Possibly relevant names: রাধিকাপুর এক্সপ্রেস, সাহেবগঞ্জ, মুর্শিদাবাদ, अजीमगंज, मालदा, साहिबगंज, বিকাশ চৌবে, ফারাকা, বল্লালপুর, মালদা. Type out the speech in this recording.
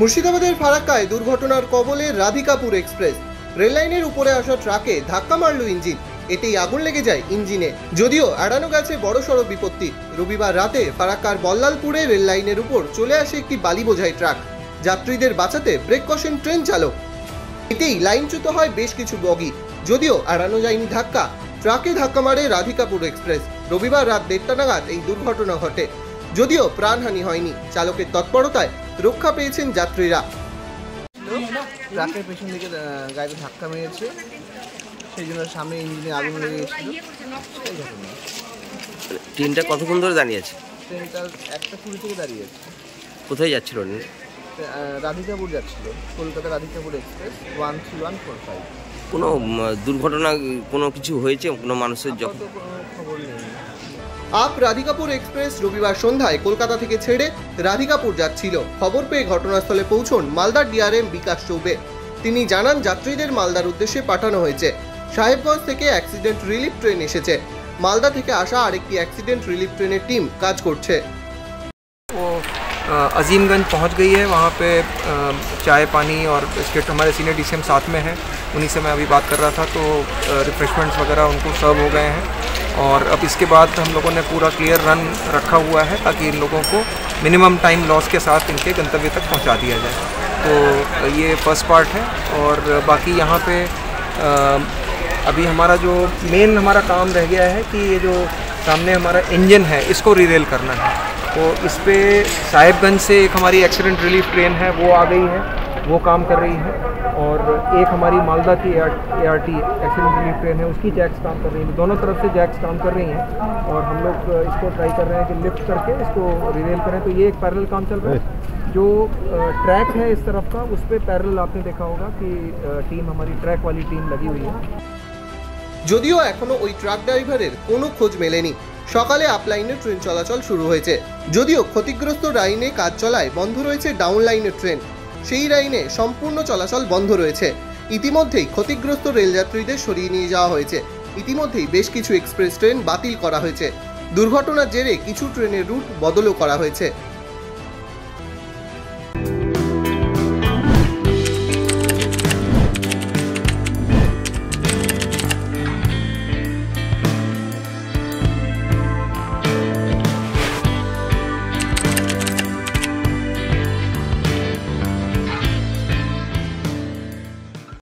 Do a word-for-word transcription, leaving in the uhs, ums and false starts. মুর্শিদাবাদের ফারাকায় দুর্ঘটনার কবলে রাধিকাপুর एक्सप्रेस রেল লাইনের উপরে আসা ট্রাকে ধাক্কা মারল ইঞ্জিন। এতেই আগুন লেগে যায় ইঞ্জিনে, যদিও আড়ানো গেছে বড়সড় বিপত্তি। রবিবার রাতে ফারাকার বল্লালপুরে রেল লাইনের উপর চলে আসে একটি বালি বোঝাই ট্রাক। যাত্রীদের বাঁচাতে ব্রেক কষেন ট্রেন চালক। এতেই লাইনচ্যুত হয় বেশ কিছু বগি, যদিও আড়ানো যায়নি ধাক্কা। ট্রাকে ধাক্কা মারে রাধিকাপুর एक्सप्रेस। রবিবার রাত দেড়টা নাগাদ এই দুর্ঘটনা ঘটে, যদিও প্রাণহানি হয়নি। চালকের তৎপরতায় রক্ষা পেয়েছেন যাত্রীরা। ট্রাকের পেছন দিকে গাড়িতে ধাক্কা মেরেছে, সেই জন্য সামনে ইঞ্জিনে আগুন লেগে গেছিল। ট্রেনটা কতক্ষণ ধরে দাঁড়িয়ে আছে? ট্রেনটা একটা কুড়ি থেকে দাঁড়িয়ে আছে। কোথায় যাচ্ছিল? রাধিকাপুর যাচ্ছিল, Kolkata রাধিকাপুর এক্সপ্রেস one three one four five. কোনো দুর্ঘটনা কোনো কিছু হয়েছে? কোনো মানুষের যখন খবর নেই। আপ রাধিকাপুর एक्सप्रेस রবিবার সন্ধ্যায় কলকাতা থেকে ছেড়ে রাধিকাপুর যাচ্ছিল। খবর পেয়ে ঘটনাস্থলে পৌঁছন মালদা D R M বিকাশ চৌবে। তিনি জানান, যাত্রীদের মালদার উদ্দেশ্যে পাঠানো হয়েছে। সাহেবগঞ্জ থেকে অ্যাক্সিডেন্ট রিলিফ ট্রেন এসেছে। মালদা থেকে আসা আরেকটি অ্যাক্সিডেন্ট রিলিফ ট্রেনের টিম কাজ করছে। ও अजीमगंज पहुँच गई है। वहाँ पे चाय पानी और बिस्किट हमारे सीनियर डी सी एम साथ में हैं, उन्हीं से मैं अभी बात कर रहा था। तो रिफ्रेशमेंट्स वगैरह उनको सर्व हो गए हैं और अब इसके बाद हम लोगों ने पूरा क्लियर रन रखा हुआ है ताकि इन लोगों को मिनिमम टाइम लॉस के साथ इनके गंतव्य तक पहुंचा दिया जाए। तो ये फर्स्ट पार्ट है और बाकी यहाँ पे अभी हमारा जो मेन हमारा काम रह गया है कि ये जो सामने हमारा इंजन है इसको रिरेल करना है। तो इस पर साहिबगंज से एक हमारी एक्सीडेंट रिलीफ ट्रेन है, वो आ गई है, वो काम कर रही है। और एक हमारी मालदा की A R T accident relief train है, उसकी जैक्स काम कर रही है। दोनों तरफ से जैक्स काम कर रही हैं और हम लोग इसको ट्राई कर रहे हैं कि लिफ्ट करके इसको रिवेल करें। तो ये एक पैरेलल काम चल रहा है। जो ट्रैक है इस तरफ का, उस पर पैरेलल आपने देखा होगा कि टीम हमारी ट्रैक वाली टीम लगी हुई है। যদিও এখনো ওই ট্রাক ড্রাইভারের কোনো খোঁজ মেলেনি। সকালে আপলাইনে ট্রেন চলাচল শুরু হয়েছে, যদিও ক্ষতিগ্রস্ত লাইনে কাজ চলায় বন্ধ রয়েছে ডাউন লাইনের ট্রেন। সেই লাইনে সম্পূর্ণ চলাচল বন্ধ রয়েছে। ইতিমধ্যেই ক্ষতিগ্রস্ত রেলযাত্রীদের সরিয়ে নিয়ে যাওয়া হয়েছে। ইতিমধ্যেই বেশ কিছু এক্সপ্রেস ট্রেন বাতিল করা হয়েছে। দুর্ঘটনার জেরে কিছু ট্রেনের রুট বদলও করা হয়েছে।